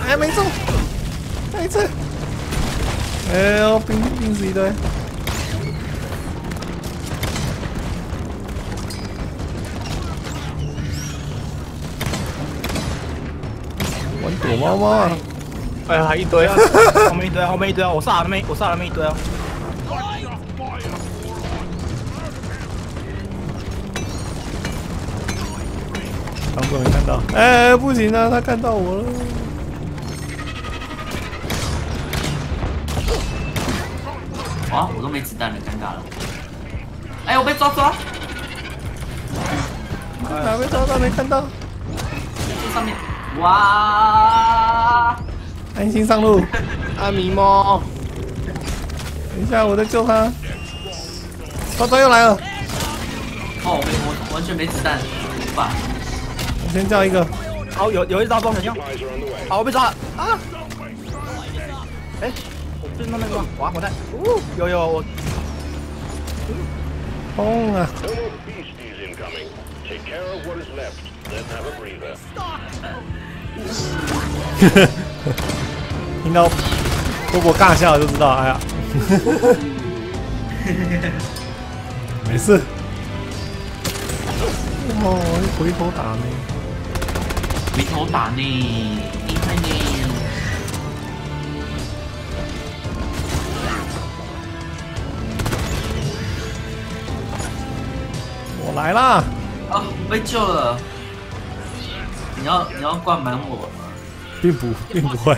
还没中，再一次。哎呦，冰死一堆。玩躲猫猫啊！哎呀，还一堆啊！后面一堆，后面一堆啊！我杀了那一堆啊！ 当作没看到，哎，不行啊，他看到我了。啊，我都没子弹了，尴尬了。哎，我被抓。哪被抓到？没看到。这上面。哇！安心上路。阿米猫。等一下，我在救他。抓抓又来了。哦，我完全没子弹，无法。 先叫一个，好、哦，有一招装神枪，好，我被抓了啊！哎、欸，我不是那个，哇，火弹，有我，轰啊！听到波波尬笑就知道，哎呀，没事。哦，回头打呢。 回头打呢，厉害呢！我来啦！啊，被救了！你要灌满我吗？并不会。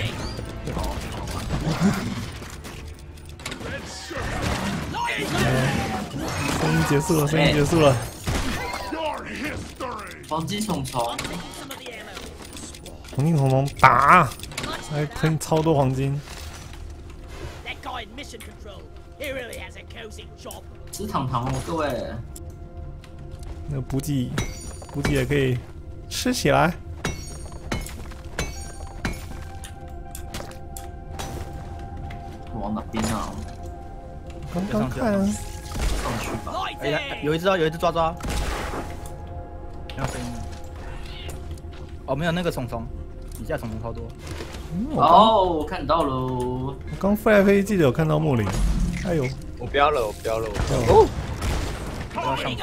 声音结束了，声音结束了。黄金虫虫。 黄金恐龙打，还喷超多黄金。吃糖糖哦，各位。那补给也可以吃起来。往哪边啊？刚刚看。上去吧。哎，有一只抓。要声音。哦，没有那个虫虫。 底下虫虫超多，哦，我看到喽！我刚飞来飞去，记得有看到木林。哎呦，我标了！哦，我要上去，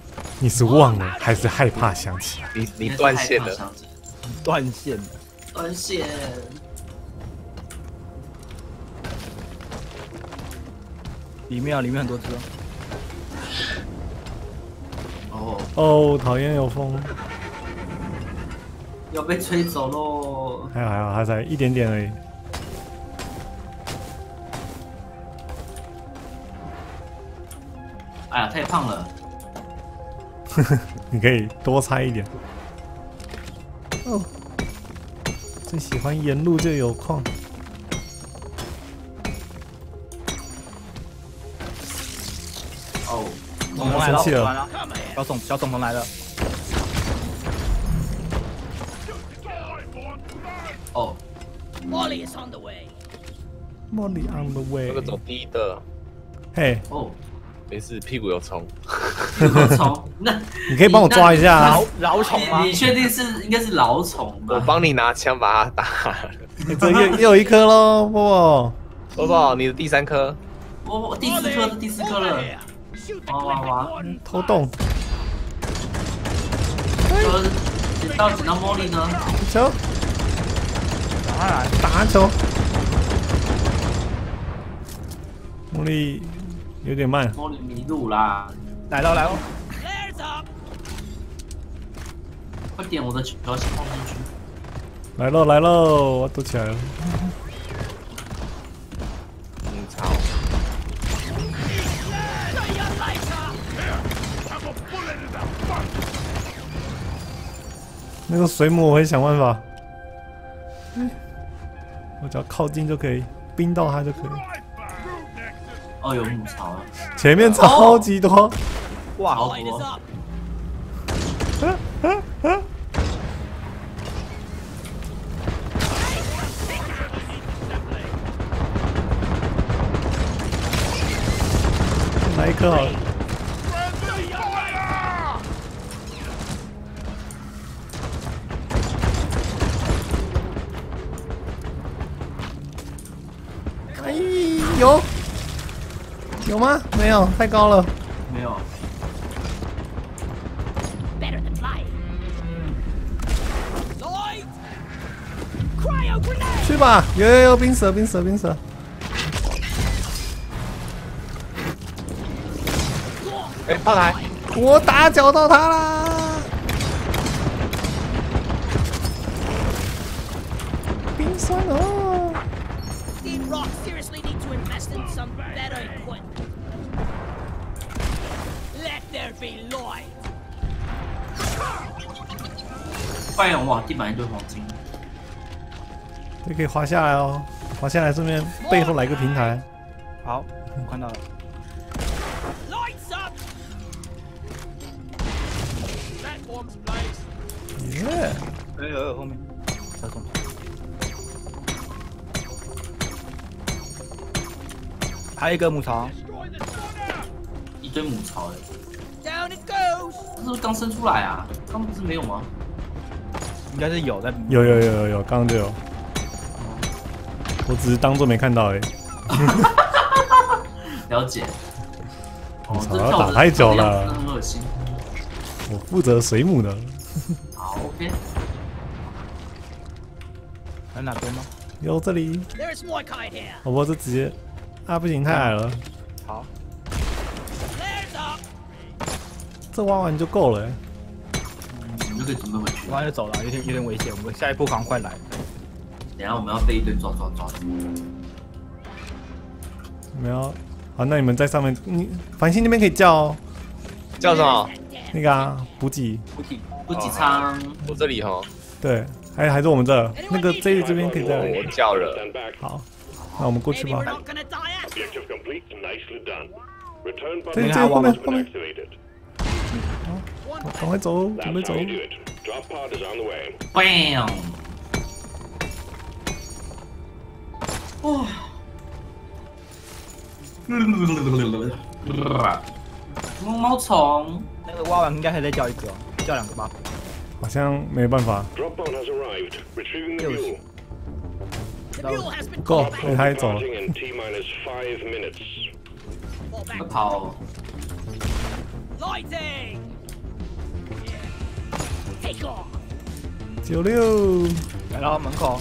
你是忘了还是害怕想起？你断线了，断线。里面很多只哦。哦，讨厌有风。 要被吹走喽！还好，它才一点点而已。哎呀，太胖了！你可以多猜一点。哦，最喜欢沿路就有矿。哦，我生气了！小总来了。 哦，Molly is on the way。Molly on the way。那个走低的。嘿。哦，没事，屁股有虫。虫？那你可以帮我抓一下老虫吗？你确定是应该是老虫吧？我帮你拿枪把它打了。这又有一颗喽，波波，你的第三颗。我第四颗了。哇！偷洞。捡到 Molly 呢？走。 打球，茉莉有点慢，茉莉迷路啦，来喽，快点，我的球先放进去，来喽，我躲起来了，操！那个水母我会想办法。 我只要靠近就可以，冰到它就可以。哦，有母巢了，前面超级多，哦、哇，好多！麦克，哎，有。 有吗？没有，太高了。没有。去吧，有冰蛇，冰蛇，冰蛇。哎，炮台！我打搅到他啦！冰山哦。 快点！哇，地板一堆黄金，这可以滑下来哦，滑下来，顺便背后来个平台。好，我看到了。耶！哎呦，后面小洞。 还有一个母巢，一堆母巢哎！这是不是刚生出来啊？刚不是没有吗？应该是有的。有，刚刚就有。我只是当做没看到哎。了解。哦，这打太久了，很恶心。我负责水母的。好 ，OK。还有哪边吗？有这里。我不是直接。 啊，不行，太矮了。好，这挖完就够了、欸。你们就可以准备回去。挖完就走了，有点危险。我们下一波赶快来。等下我们要被一堆抓。没有，好，那你们在上面，你繁星那边可以叫哦。叫什么？那个啊，补给仓。我这里哦。对，还是我们这那个这边可以在。我叫了。好。 那我们过去吧。这后面。好，赶快走，准备走。BAM！ 哇！毛虫，那个蛙王应该还在叫一个，叫两个吧。好像没办法。 不够，被他也走了。快跑！96，来到门口。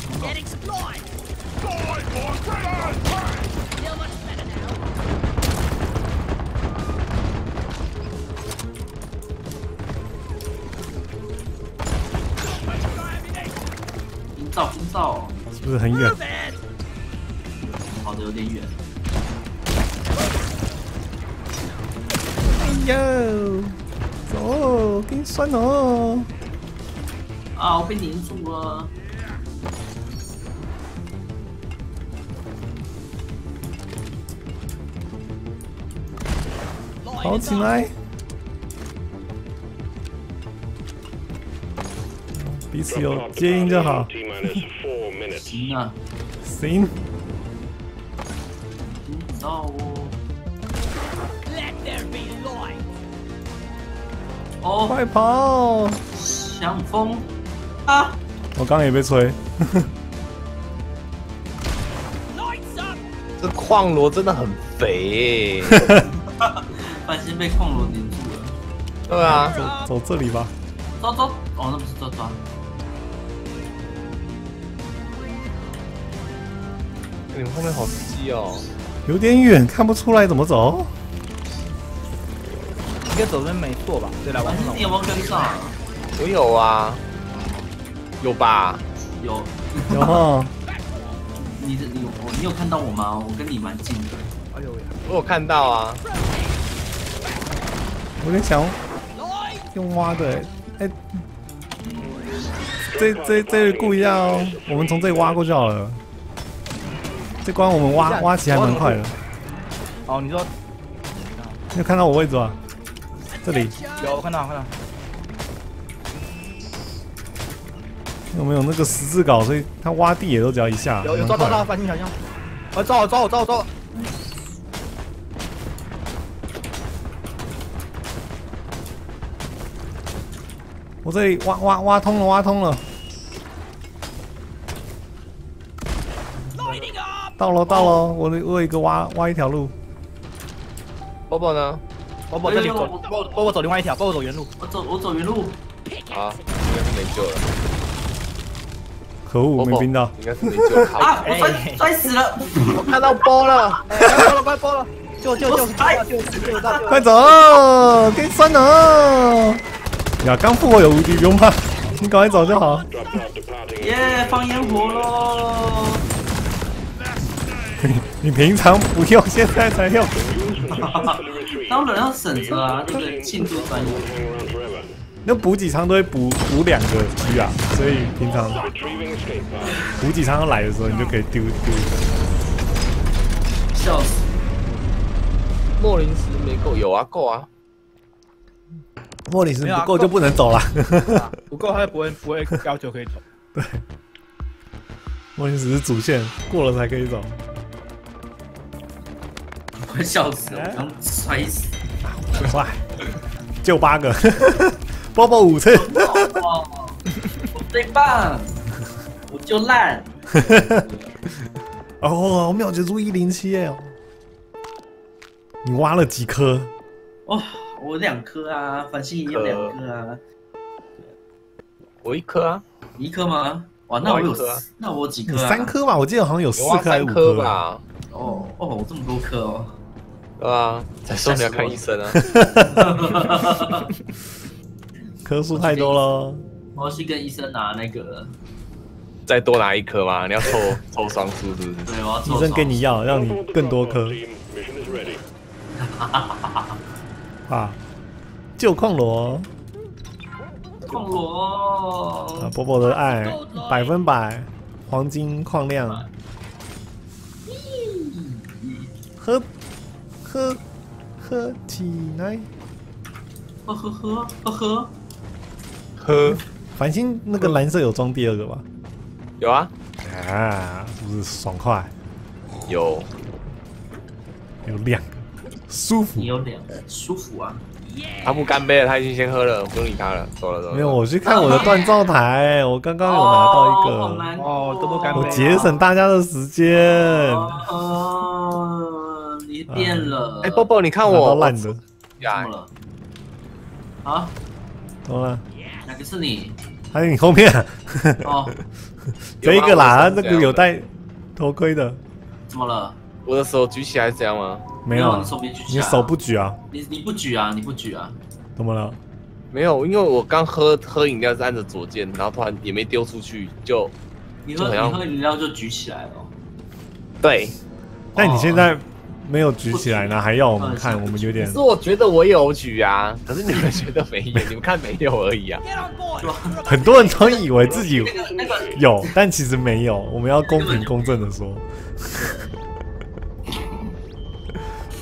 营造。 是不是很远？跑得有点远。哎呦，走，给你酸哦！啊，我被黏住了。跑起来！彼此有接应就好。行啊，行。哦，快跑！强风啊！我刚刚也被吹。这矿螺真的很肥、欸。繁星被矿螺黏住了。对啊，走这里吧。走，哦，那不是抓。 你们后面好低哦，有点远，看不出来怎么走。应该走的没错吧？对了，你有没有跟上？我有啊，有吧？有。你有看到我吗？我跟你蛮近的。哎呦喂！我有看到啊。我在想用挖的、欸，哎、这故意要我们从这里挖过去好了。这关我们挖起还蛮快的，哦，你说，你有看到我位置吗？这里有，我看到，看到。有没有那个十字镐？所以他挖地也都只要一下。有抓到他，反正小心！啊，抓我，抓我，抓我，抓我！ 我这里挖通了，挖通了！到了到了，我有一个挖一条路。波波呢？波波这里走，波波走另外一条，波波走原路。我走原路。啊，应该是没救了。可恶，我没冰到。应该是没救了。啊！我摔死了！我看到波了，波了，快波了！救！快走，给酸了！ 呀，刚复活有无敌，不用怕，你赶快走就好。耶，放烟火喽！你平常不用，现在才用。当然要省着啊，这个进度专业。那补给仓都会补两个区啊，所以平常补给仓要来的时候，你就可以丢一个。笑死！莫林石没够，有啊，够啊。 莫里斯不够就不能走了，不够他就不会要求可以走。对，莫里斯是主线，过了才可以走。快笑死了，刚摔死。快，就8个，波波5次。我最棒，我就烂。哦，我秒结束107哎！你挖了几颗？哇！ 我2颗啊，繁星也有2颗啊，我1颗啊，你1颗吗？哇，那我有，那我几颗？3颗吧，我记得好像有4颗还是5颗吧。哦哦，我这么多颗哦，对啊，才说你要看医生啊，颗数太多了。我要去跟医生拿那个，再多拿1颗嘛，你要凑双数是不是？对，我要凑。医生给你要，让你更多颗。 啊！救矿罗，矿罗啊！波波的爱100%，黄金矿量。喝起来！喝！繁星那个蓝色有装第2个吧？有啊！啊，是不是爽快？有2个。 舒服，你有2个舒服啊！阿木干杯了，他已经先喝了，我不用理他了，走了走了。没有，我去看我的锻造台，我刚刚有拿到1个，哦，多多干杯！我节省大家的时间。哦，你变了。哎，波波，你看我烂的，怎么了？啊？怎么了？哪个是你？还是你后面？哦，这一个啦，那个有戴头盔的。怎么了？ 我的手举起来是这样吗？没有，你手没举起来。你手不举啊？你不举啊？你不举啊？怎么了？没有，因为我刚喝饮料是按着左键，然后突然也没丢出去，就你喝饮料就举起来了。对，但你现在没有举起来呢，还要我们看，我们有点。可是我觉得我有举啊，可是你们觉得没有，你们看没有而已啊。很多人都以为自己有，但其实没有。我们要公平公正的说。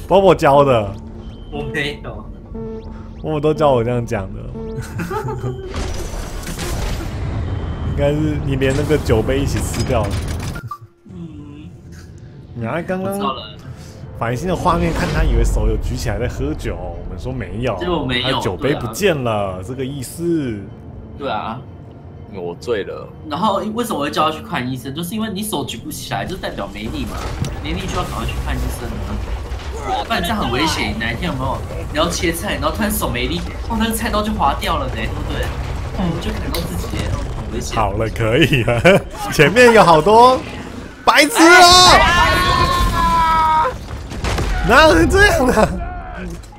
波波教的，我没有，波波都教我这样讲的，应该是你连那个酒杯一起吃掉了。嗯，你看刚刚繁星的画面，看他以为手有举起来在喝酒，我们说没有，结果没有，酒杯不见了，这个意思。对啊，我醉了。然后为什么会叫他去看医生？就是因为你手举不起来，就代表没力嘛，没力就要赶快去看医生了。 不然这样很危险，哪一天有没有？你要切菜，然后突然手没力，哦，那个菜刀就划掉了呢，对不对？嗯，就砍到自己，很危险。好了，可以了，前面有好多白痴哦，哪有这样的？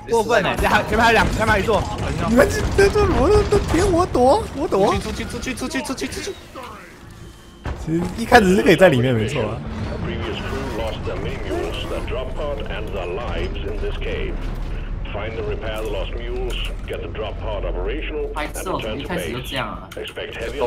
过分了，前面还有2座，你们这我别我躲，出去。其实一开始是可以在里面，没错啊。 The mules that drop pod and their lives in this cave. Find and repair the lost mules. Get the drop pod operational and return to base. Expect heavy.